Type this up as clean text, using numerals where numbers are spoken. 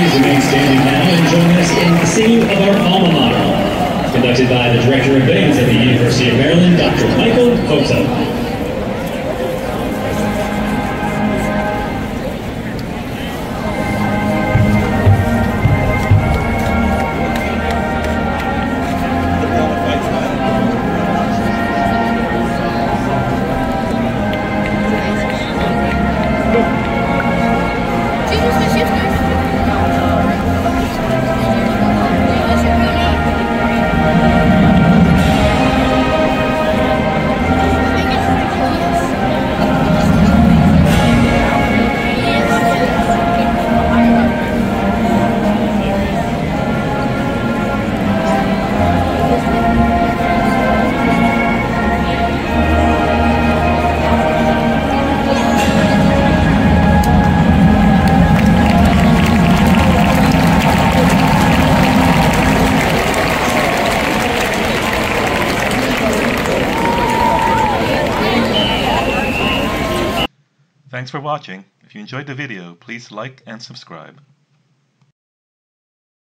Please remain standing now and join us in the singing of our alma mater, conducted by the Director of Bands at the University of Maryland, Dr. Michael Votta. Thanks for watching. If you enjoyed the video, please like and subscribe.